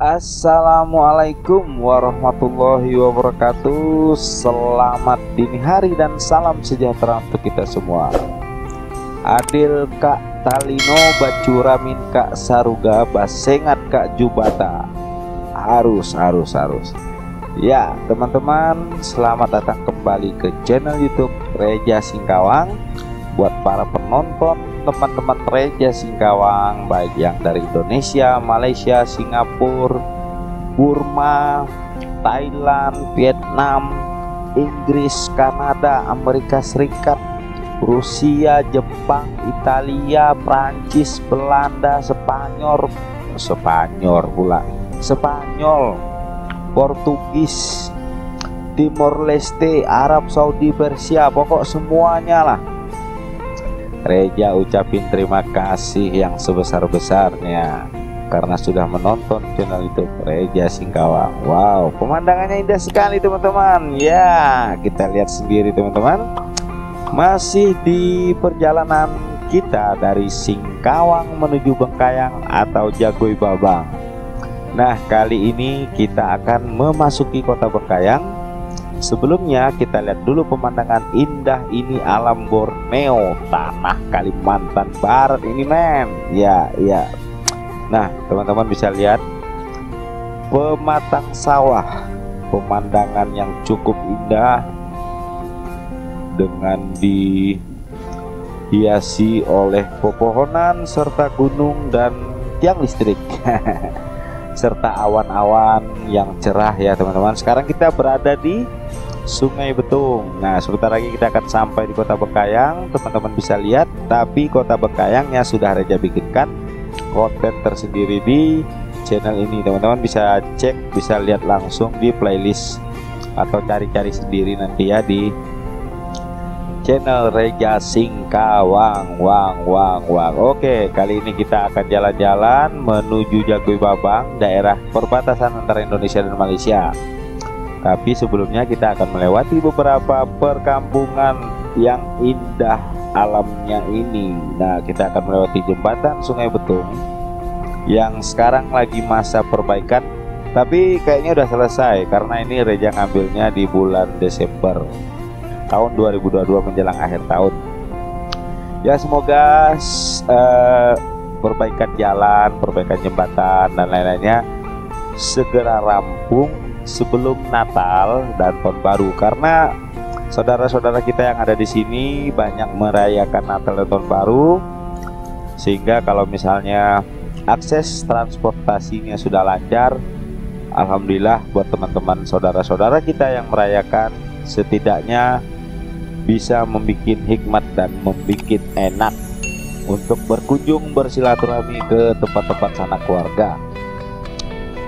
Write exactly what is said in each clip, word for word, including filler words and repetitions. Assalamualaikum warahmatullahi wabarakatuh. Selamat dini hari dan salam sejahtera untuk kita semua. Adil Kak Talino bacuramin Kak Saruga basengat Kak Jubata. Harus harus harus. Ya teman-teman, selamat datang kembali ke channel YouTube Reza Singkawang. Buat para penonton teman-teman Reza Singkawang baik yang dari Indonesia, Malaysia, Singapura, Burma, Thailand, Vietnam, Inggris, Kanada, Amerika Serikat, Rusia, Jepang, Italia, Prancis, Belanda, Spanyol, Spanyol pula, Spanyol, Portugis, Timor Leste, Arab Saudi, Persia, pokok semuanya lah. Reza ucapin terima kasih yang sebesar-besarnya karena sudah menonton channel YouTube Reza Singkawang. Wow, pemandangannya indah sekali teman-teman. Ya, kita lihat sendiri teman-teman. Masih di perjalanan kita dari Singkawang menuju Bengkayang atau Jagoi Babang. Nah, kali ini kita akan memasuki kota Bengkayang. Sebelumnya kita lihat dulu pemandangan indah ini, alam Borneo, tanah Kalimantan Barat ini men. Ya ya. Nah teman-teman bisa lihat pematang sawah, pemandangan yang cukup indah dengan dihiasi oleh pepohonan serta gunung dan tiang listrik serta awan-awan yang cerah ya teman-teman. Sekarang kita berada di Sungai Betung. Nah sebentar lagi kita akan sampai di kota Bengkayang. Teman-teman bisa lihat, tapi kota Bengkayangnya sudah Reza bikinkan konten tersendiri di channel ini. Teman-teman bisa cek, bisa lihat langsung di playlist atau cari-cari sendiri nanti ya di channel Reza Singkawang. Wang wang wang. Oke, kali ini kita akan jalan-jalan menuju Jagoi Babang, daerah perbatasan antara Indonesia dan Malaysia. Tapi sebelumnya kita akan melewati beberapa perkampungan yang indah alamnya ini. Nah, kita akan melewati jembatan Sungai Betung yang sekarang lagi masa perbaikan, tapi kayaknya udah selesai karena ini Reza ngambilnya di bulan Desember tahun dua ribu dua puluh dua menjelang akhir tahun. Ya semoga eh, perbaikan jalan, perbaikan jembatan dan lain-lainnya segera rampung sebelum Natal dan Tahun Baru, karena saudara-saudara kita yang ada di sini banyak merayakan Natal dan Tahun Baru, sehingga kalau misalnya akses transportasinya sudah lancar, alhamdulillah buat teman-teman saudara-saudara kita yang merayakan, setidaknya bisa membuat hikmat dan membuat enak untuk berkunjung bersilaturahmi ke tempat-tempat sanak keluarga.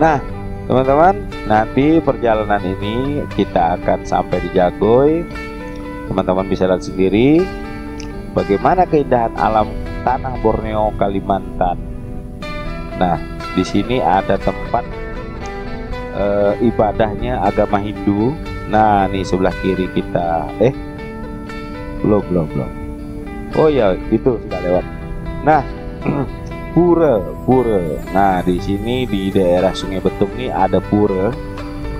Nah teman-teman, nanti perjalanan ini kita akan sampai di Jagoi. Teman-teman bisa lihat sendiri bagaimana keindahan alam tanah Borneo Kalimantan. Nah di sini ada tempat e, ibadahnya agama Hindu. Nah nih sebelah kiri kita, eh belum belum belum oh ya itu sudah lewat. Nah pura pura nah di sini di daerah Sungai Betung nih ada pura,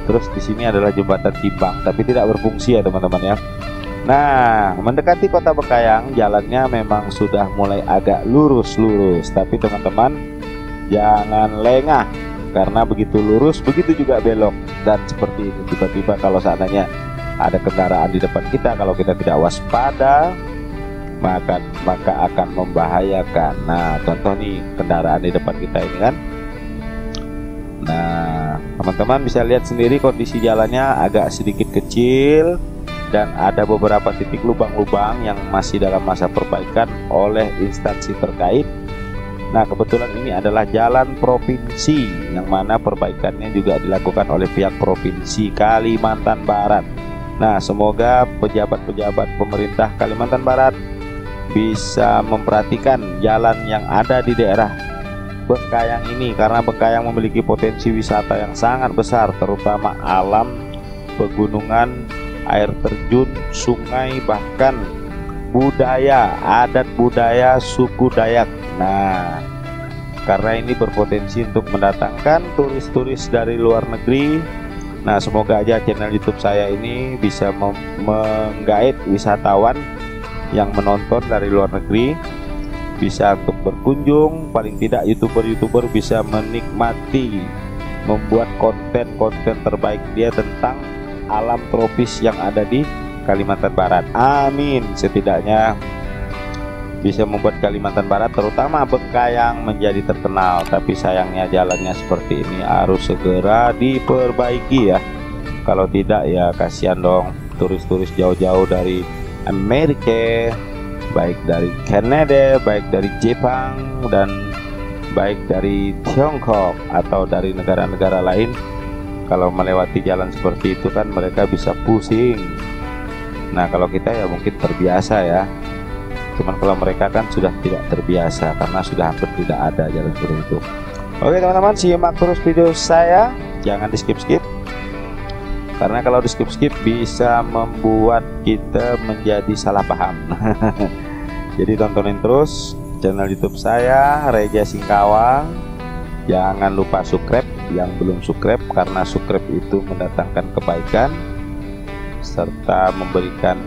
terus di sini adalah jembatan timbang tapi tidak berfungsi ya teman-teman ya. Nah mendekati kota Bengkayang jalannya memang sudah mulai agak lurus-lurus, tapi teman-teman jangan lengah karena begitu lurus begitu juga belok, dan seperti ini tiba-tiba kalau seandainya ada kendaraan di depan kita, kalau kita tidak waspada maka maka akan membahayakan. Nah contoh nih kendaraan di depan kita ini kan. Nah teman-teman bisa lihat sendiri kondisi jalannya agak sedikit kecil dan ada beberapa titik lubang-lubang yang masih dalam masa perbaikan oleh instansi terkait. Nah kebetulan ini adalah jalan provinsi yang mana perbaikannya juga dilakukan oleh pihak provinsi Kalimantan Barat. Nah semoga pejabat-pejabat pemerintah Kalimantan Barat bisa memperhatikan jalan yang ada di daerah Bengkayang ini, karena Bengkayang memiliki potensi wisata yang sangat besar terutama alam, pegunungan, air terjun, sungai, bahkan budaya, adat budaya suku Dayak. Nah karena ini berpotensi untuk mendatangkan turis-turis dari luar negeri. Nah, semoga aja channel YouTube saya ini bisa menggait wisatawan yang menonton dari luar negeri, bisa untuk berkunjung, paling tidak youtuber-youtuber bisa menikmati membuat konten-konten terbaik dia tentang alam tropis yang ada di Kalimantan Barat. Amin, setidaknya bisa membuat Kalimantan Barat, terutama Bengkayang, menjadi terkenal. Tapi sayangnya jalannya seperti ini, harus segera diperbaiki ya. Kalau tidak ya kasihan dong, turis-turis jauh-jauh dari Amerika, baik dari Kanada, baik dari Jepang, dan baik dari Tiongkok atau dari negara-negara lain. Kalau melewati jalan seperti itu kan mereka bisa pusing. Nah, kalau kita ya mungkin terbiasa ya, cuman kalau mereka kan sudah tidak terbiasa karena sudah hampir tidak ada jalan seperti itu. Oke teman-teman, simak terus video saya, jangan di skip-skip, karena kalau di skip-skip bisa membuat kita menjadi salah paham. Jadi tontonin terus channel YouTube saya, Reza Singkawang. Jangan lupa subscribe yang belum subscribe, karena subscribe itu mendatangkan kebaikan serta memberikan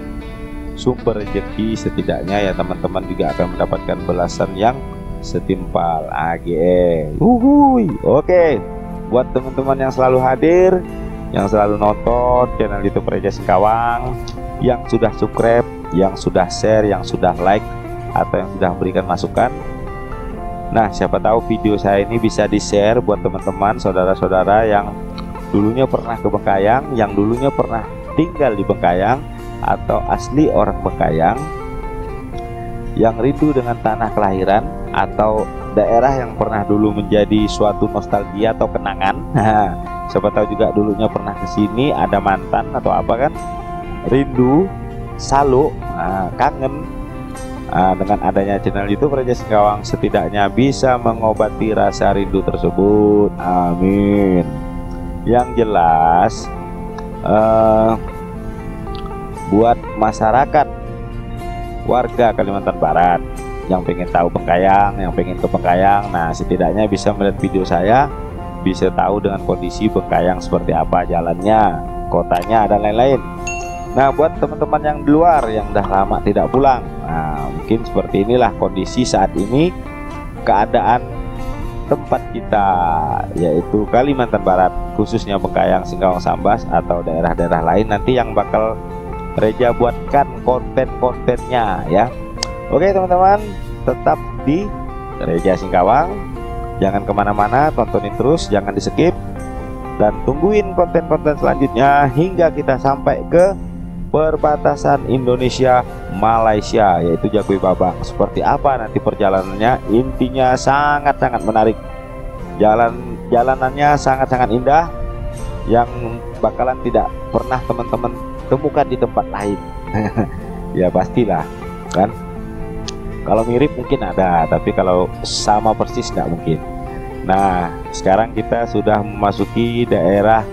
sumber rezeki, setidaknya ya teman-teman juga akan mendapatkan belasan yang setimpal. A G E uhuy. Oke, buat teman-teman yang selalu hadir, yang selalu nonton channel YouTube Reza Singkawang, yang sudah subscribe, yang sudah share, yang sudah like, atau yang sudah berikan masukan. Nah, siapa tahu video saya ini bisa di share buat teman-teman, saudara-saudara yang dulunya pernah ke Bengkayang, yang dulunya pernah tinggal di Bengkayang, atau asli orang Bengkayang yang rindu dengan tanah kelahiran atau daerah yang pernah dulu menjadi suatu nostalgia atau kenangan. Nah, siapa tahu juga dulunya pernah ke sini, ada mantan atau apa kan, rindu, salu, nah, kangen. Nah, dengan adanya channel YouTube Reza Singkawang setidaknya bisa mengobati rasa rindu tersebut. Amin. Yang jelas eh uh, buat masyarakat warga Kalimantan Barat yang pengen tahu Bengkayang, yang pengen ke Bengkayang, nah setidaknya bisa melihat video saya, bisa tahu dengan kondisi Bengkayang seperti apa, jalannya, kotanya, dan lain-lain. Nah, buat teman-teman yang di luar yang udah lama tidak pulang, nah mungkin seperti inilah kondisi saat ini, keadaan tempat kita yaitu Kalimantan Barat, khususnya Bengkayang, Singkawang, Sambas, atau daerah-daerah lain nanti yang bakal Reza buatkan konten-kontennya ya. Oke teman-teman, tetap di Reza Singkawang, jangan kemana-mana, tontonin terus, jangan di skip, dan tungguin konten-konten selanjutnya hingga kita sampai ke perbatasan Indonesia Malaysia, yaitu Jagoi Babang. Seperti apa nanti perjalanannya, intinya sangat-sangat menarik, jalan jalanannya sangat-sangat indah yang bakalan tidak pernah teman-teman temukan di tempat lain. Ya pastilah kan, kalau mirip mungkin ada, tapi kalau sama persis nggak mungkin. Nah, sekarang kita sudah memasuki daerah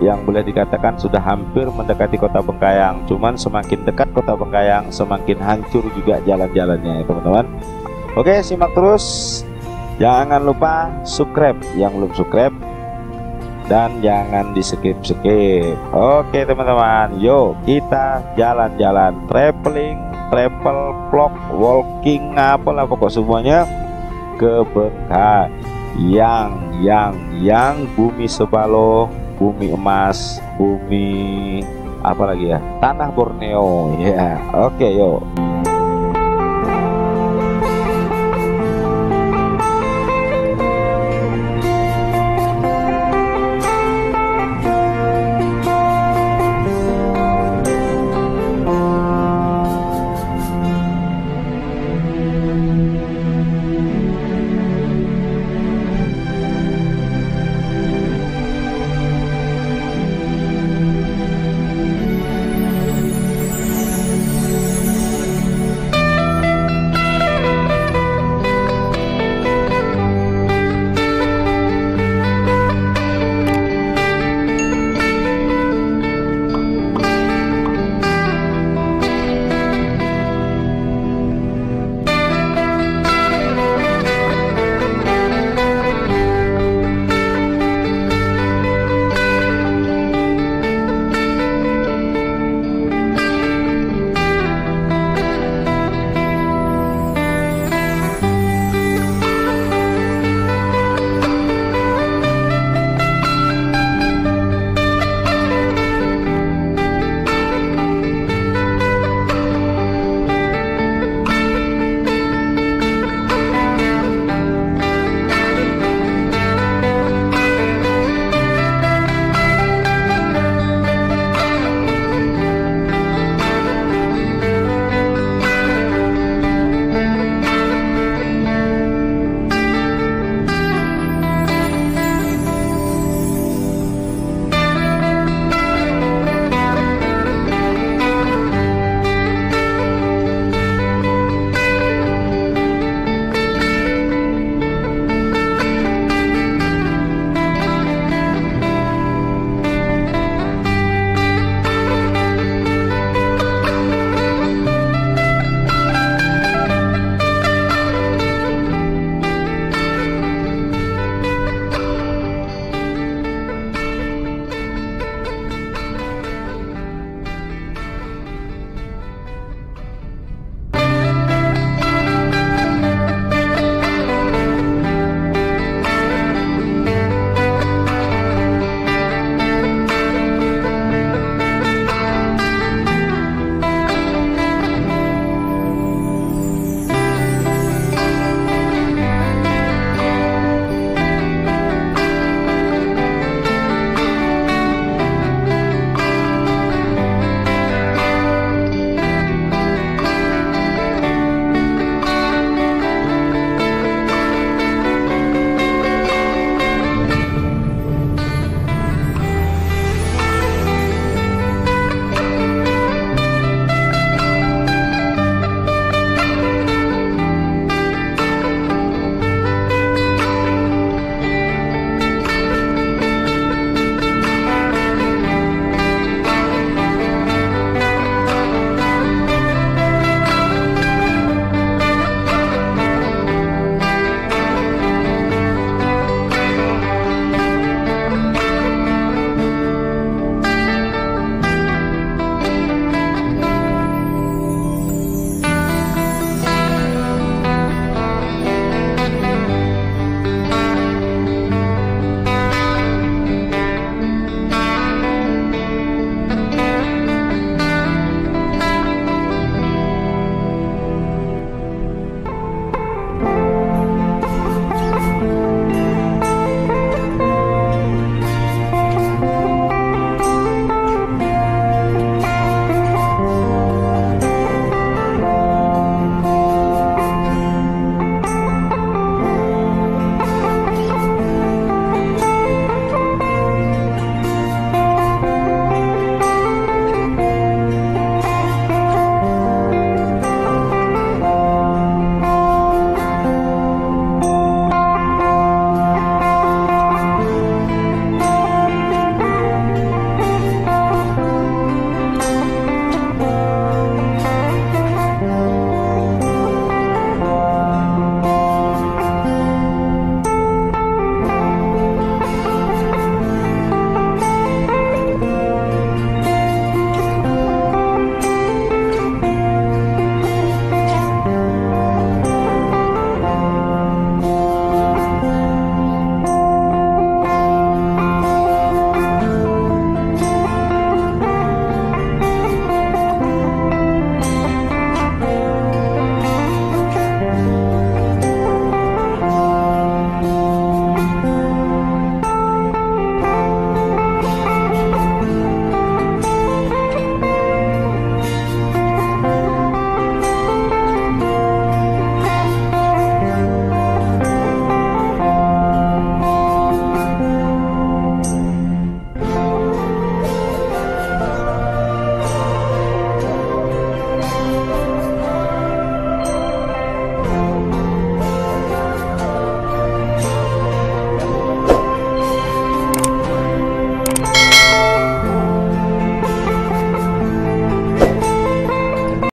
yang boleh dikatakan sudah hampir mendekati kota Bengkayang, cuman semakin dekat kota Bengkayang semakin hancur juga jalan-jalannya ya teman-teman. Oke, simak terus, jangan lupa subscribe yang belum subscribe, dan jangan di skip-skip. Oke teman-teman, yuk kita jalan-jalan, traveling, travel vlog, walking, apalah pokok semuanya ke Bengkayang, yang yang bumi sebalo, bumi emas, bumi apalagi ya, tanah Borneo ya. Oke, yuk.